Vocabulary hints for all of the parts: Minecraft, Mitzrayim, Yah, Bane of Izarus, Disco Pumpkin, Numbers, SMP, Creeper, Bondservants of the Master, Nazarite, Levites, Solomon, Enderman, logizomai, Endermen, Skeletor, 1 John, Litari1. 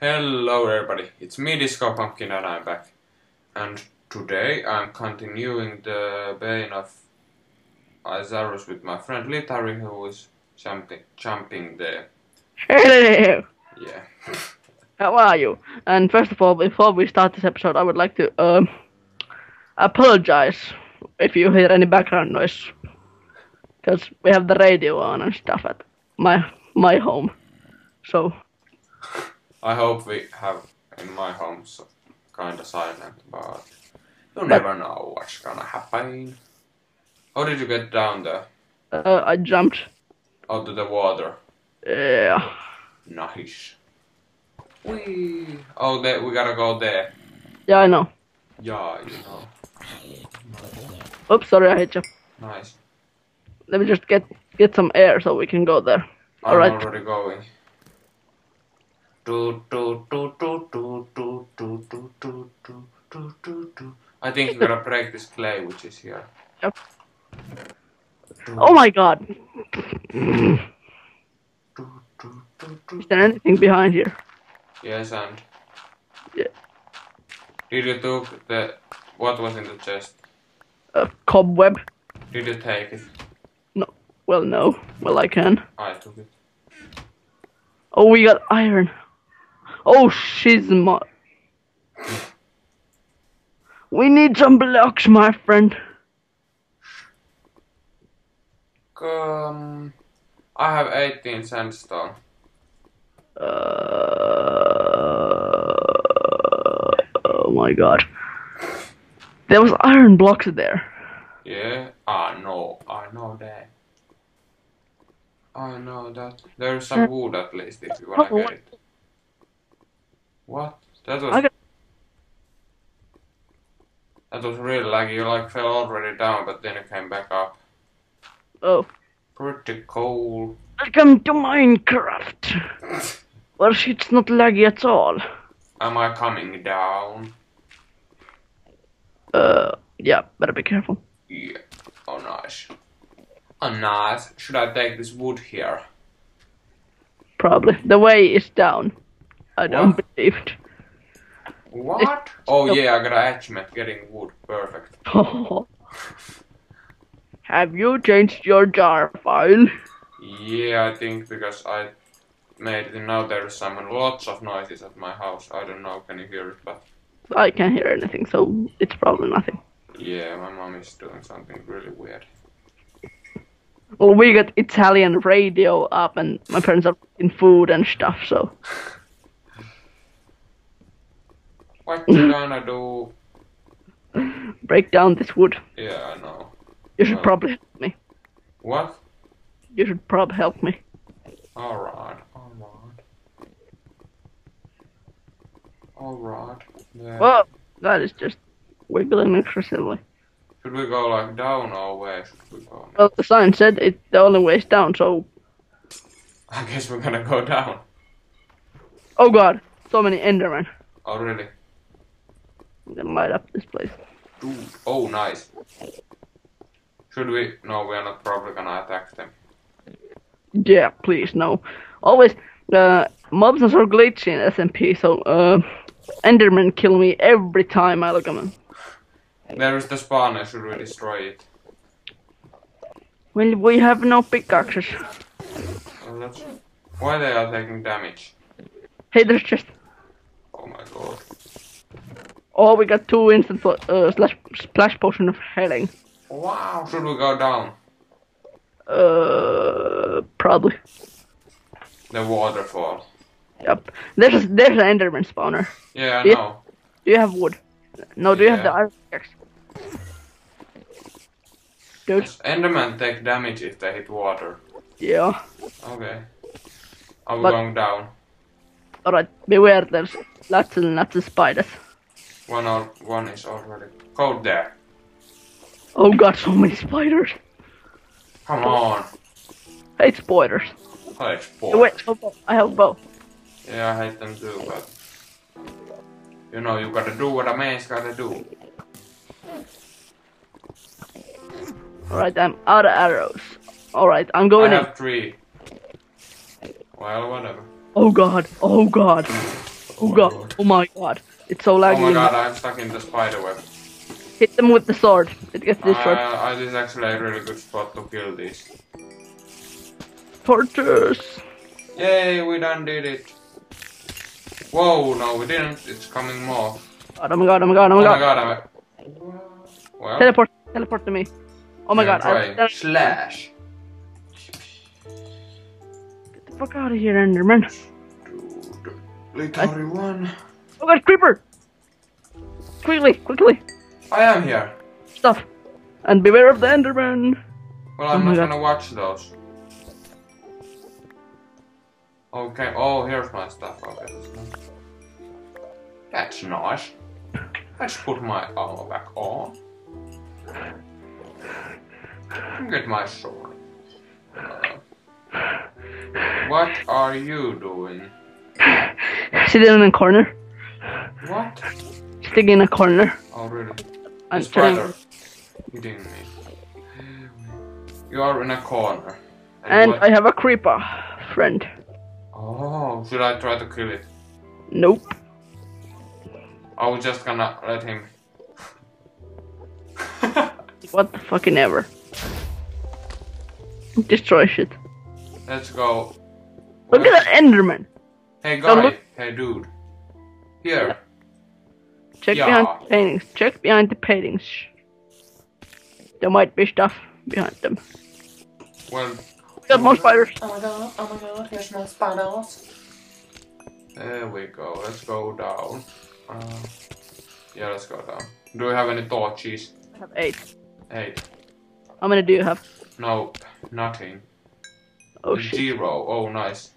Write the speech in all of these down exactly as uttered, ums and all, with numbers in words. Hello everybody, it's me Disco Pumpkin and I'm back. And today I'm continuing the Bane of Izarus with my friend Litari, who is jumping, jumping there. Hello! Yeah. How are you? And first of all, before we start this episode, I would like to um, apologize if you hear any background noise. Because we have the radio on and stuff at my, my home. So... I hope we have in my home so kind of silent, but you but never know what's gonna happen. How did you get down there? Uh, I jumped. Out of the water? Yeah. Nice. Wee. Oh, there, we gotta go there. Yeah, I know. Yeah, you know. Oops, sorry, I hit you. Nice. Let me just get, get some air so we can go there. I'm All right. already going. Do, do, do, do, do, do, do, do, do, do, do, do. I think you gotta break this clay which is here. Yep. Do. Oh my god! Do, do, do, do, is there anything behind here? Yes, and... Yeah. Did you took the... What was in the chest? A cobweb. Did you take it? No. Well, no. Well, I can. I took it. Oh, we got iron. Oh, she's my... We need some blocks, my friend. Um, I have eighteen sandstone. Uh, oh my god. There was iron blocks there. Yeah, I know, I know that. I know that. There's some wood at least if you wanna get it. What? That was... Got... That was really laggy. You like fell already down, but then it came back up. Oh. Pretty cool. Welcome to Minecraft! Well, shit's not laggy at all. Am I coming down? Uh, yeah. Better be careful. Yeah. Oh, nice. Oh, nice. Should I take this wood here? Probably. The way is down. I don't what? believe it. What? It's... Oh yeah, I got an achievement getting wood. Perfect. Have you changed your jar file? Yeah, I think because I made it. Now there is some lots of noises at my house. I don't know, can you hear it? But I can't hear anything, so it's probably nothing. Yeah, my mom is doing something really weird. Well, we got Italian radio up, and my parents are in food and stuff, so... What you gonna do? Break down this wood. Yeah, I know. You should well, probably help me. What? You should probably help me. Alright, alright. Alright. Yeah. Well, that is just wiggling excessively. Should we go like down or where should we go? Well, the sign said it the only way is down, so... I guess we're gonna go down. Oh god, so many Endermen. Oh really? I'm gonna light up this place. Dude. Oh nice. Should we? No, we are not probably gonna attack them. Yeah, please, no. Always, uh, mobs are so glitchy in S M P, so uh, Endermen kill me every time I look at them. There is the spawner, should we destroy it? Well, we have no pickaxes. Well, that's... Why they are taking damage? Hey, there's just... Oh my god. Oh, we got two instant uh, slash, splash potion of healing. Wow, should we go down? Uh, probably. The waterfall. Yep. There's, there's an Enderman spawner. Yeah, I do know. You, do you have wood? No, do yeah. you have the iron pickaxe? Dude. Enderman take damage if they hit water. Yeah. Okay. I'm but, going down. Alright, beware, there's lots and lots of spiders. One or one is already go there. Oh god, so many spiders. Come on. I hate spiders. I hate spiders. Wait, oh, both. I have both. Yeah, I hate them too, but... You know, you gotta do what a man's gotta do. Alright, I'm out of arrows. Alright, I'm going I in. I have three. Well, whatever. Oh god, oh god. Oh, my god. god. Oh my god. It's so laggy. Oh my god, I'm stuck in the spider web. Hit them with the sword. It gets destroyed. Uh, this is actually a really good spot to kill this. Torches! Yay, we done did it. Whoa, no we didn't. It's coming more. God, oh my god, oh my god, oh my god. Oh my god, I'm... Well. Teleport, teleport to me. Oh my yeah, god. I... Slash. Get the fuck out of here, Enderman. Litari one. Oh god, creeper! Quickly, quickly. I am here. Stop. And beware of the Enderman. Well, I'm oh not gonna watch those. Okay, oh, here's my stuff. Okay. That's nice. Let's put my armor back on. And get my sword. Uh, what are you doing? Sitting in a corner. What? Sitting in a corner. Oh, really? I'm spider hitting me. You are in a corner. And, and I have a creeper friend. Oh, should I try to kill it? Nope. I was just gonna let him. What the fucking ever. Destroy shit. Let's go. Look Where? at the Enderman. Hey guy, look. Hey dude. Here. Yeah. Check yeah. behind the paintings. Check behind the paintings. There might be stuff behind them. Well. We got more spiders. Oh my god, oh my god, here's more spiders. There we go, let's go down. Uh, yeah, let's go down. Do you have any torches? I have eight. Eight. How many do you have? No, nothing. Oh shit. Zero, oh nice.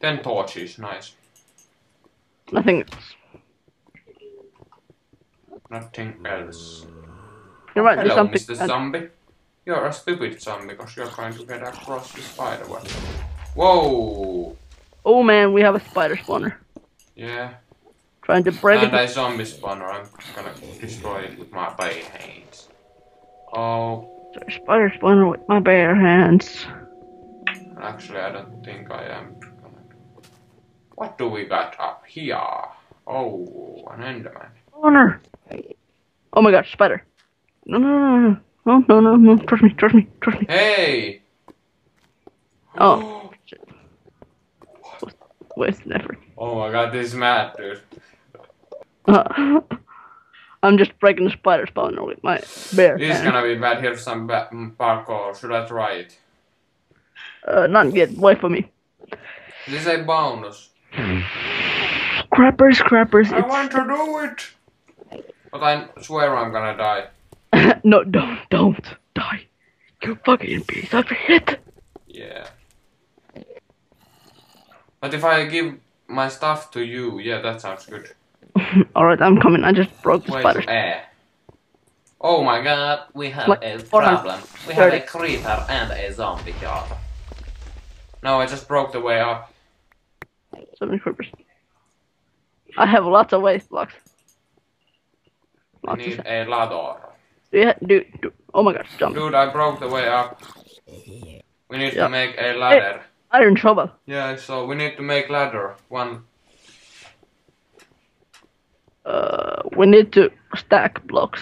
Ten torches, nice. Nothing else. Nothing else. You're right, there's something. Mister Zombie. You're a stupid zombie because you're trying to get across the spider web. Whoa! Oh man, we have a spider spawner. Yeah. Trying to break and it. And a zombie spawner. I'm gonna destroy it with my bare hands. Oh. There's a spider spawner with my bare hands. Actually, I don't think I am gonna do it. What do we got up here? Oh, an Enderman. Spawner! Oh my gosh, spider. No, no, no, no. No, no, no, no, trust me, trust me, trust me. Hey! Oh. What? Where's never? Oh my god, this is mad, dude. Uh, I'm just breaking the spider spawner with my bare This hand. is gonna be bad. Here's some parkour. Should I try it? Uh, not yet. Wait for me. This is a bonus. Crappers, crappers. I it's... want to do it! But I swear I'm gonna die. No, don't, don't die. You fucking piece of shit. Yeah. But if I give my stuff to you, yeah, that sounds good. Alright, I'm coming. I just broke the spider. Eh. Oh my god, we have like, a problem. We have a creeper and a zombie here. No, I just broke the way up. So many creepers. I have lots of waste blocks. Lots I need a ladder. Yeah, dude, dude. Oh my god, jump. Dude, I broke the way up. We need yeah. to make a ladder. Hey, iron shovel. Yeah, so we need to make ladder. One. Uh, we need to stack blocks.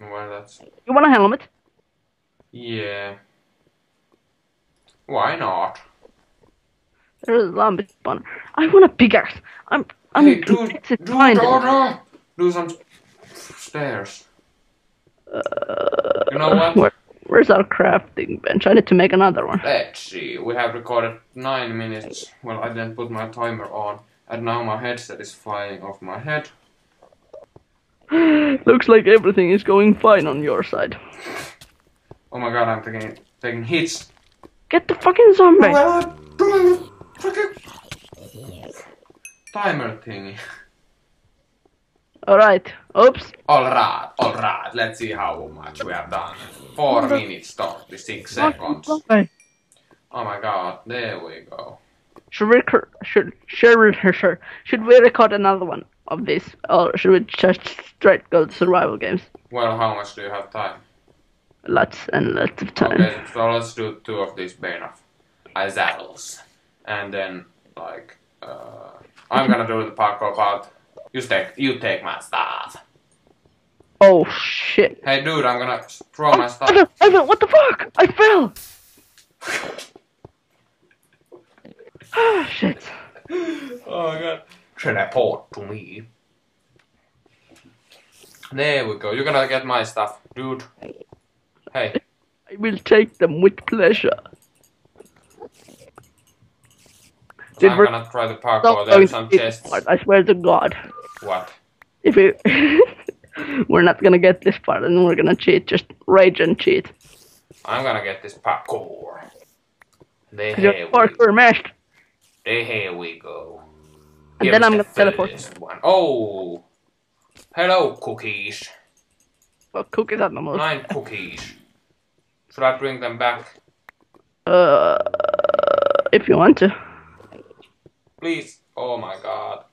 Well, that's... You want a helmet? Yeah. Why not? There's a zombie spawner. I want a pickaxe. I'm... I'm... Hey, dude, dude, order. Do some stairs. Uh, you know what? Where, where's our crafting bench? I need to make another one. Let's see, we have recorded nine minutes. Well, I didn't put my timer on, and now my headset is flying off my head. Looks like everything is going fine on your side. Oh my god, I'm taking taking hits. Get the fucking zombie! Timer thingy. Alright, oops. Alright, alright, let's see how much we have done. four minutes, thirty-six seconds. Okay. Oh my god, there we go. Should we, should, should, should we record another one of this? Or should we just straight go to survival games? Well, how much do you have time? Lots and lots of time. Okay, so let's do two of these Bane of Izarus. And then, like, uh... I'm gonna do the parkour part. You take, you take my stuff. Oh shit! Hey dude, I'm gonna throw oh, my stuff. Evan, Evan, what the fuck? I fell. Ah shit! Oh my god! Teleport to me. There we go. You're gonna get my stuff, dude. Hey. I will take them with pleasure. So I'm gonna try the parkour. There's some chests. Part, I swear to God. What? If we we're not gonna get this part, and we're gonna cheat, just rage and cheat. I'm gonna get this parkour. There we parkour mashed. Here we go. And then I'm gonna teleport. Oh, hello cookies. Well, cookies are the most. Nine cookies. Should I bring them back? Uh, if you want to. Please. Oh my god.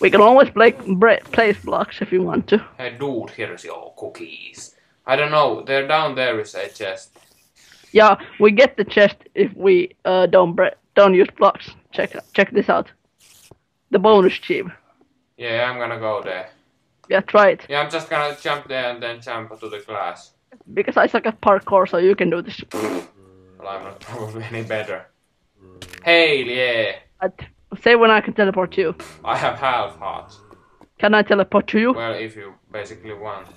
We can always place blocks if you want to. Hey dude, here's your cookies. I don't know, they're down there is a chest. Yeah, we get the chest if we uh, don't bre don't use blocks. Check check this out. The bonus chip. Yeah, I'm gonna go there. Yeah, try it. Yeah, I'm just gonna jump there and then jump to the glass. Because I suck at parkour, so you can do this. Well, I'm not probably any better. Hey, yeah. I'd say when I can teleport you. I have half hearts. Can I teleport to you? Well, if you basically want.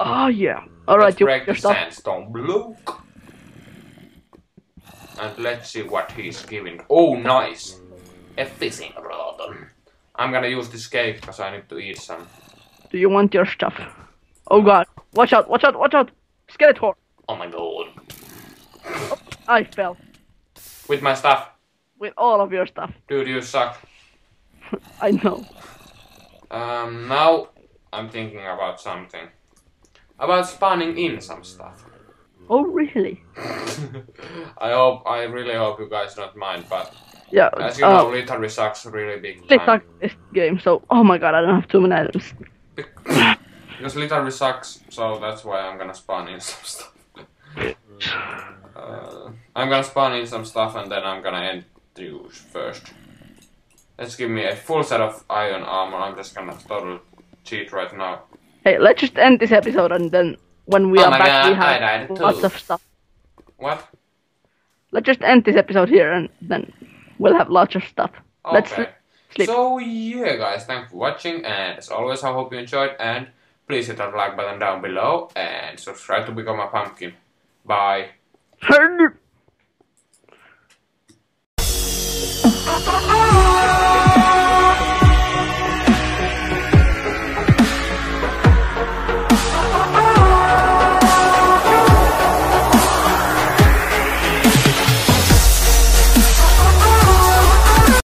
Oh yeah. All let's right, break you, the sandstone block. And let's see what he's giving. Oh, nice. A fishing rod. I'm gonna use this cake because I need to eat some. Do you want your stuff? Oh god! Watch out! Watch out! Watch out! Skeletor! Oh my god! Oh, I fell. With my stuff. With all of your stuff. Dude, you suck. I know. Um, now I'm thinking about something. About spawning in some stuff. Oh, really? I hope, I really hope you guys don't mind, but... Yeah, as you uh, know, Litari sucks really big time. They suck this game, so... Oh my god, I don't have too many items. Be because Litari sucks, so that's why I'm gonna spawn in some stuff. Uh, I'm gonna spawn in some stuff and then I'm gonna end the first. Let's give me a full set of iron armor. I'm just gonna totally cheat right now. Hey, let's just end this episode and then when we oh are back God, we have lots too. of stuff. What? Let's just end this episode here and then we'll have lots of stuff. Okay. Let's sleep. So yeah guys, thanks for watching and as always I hope you enjoyed and please hit that like button down below and subscribe to become a pumpkin. Bye. Turn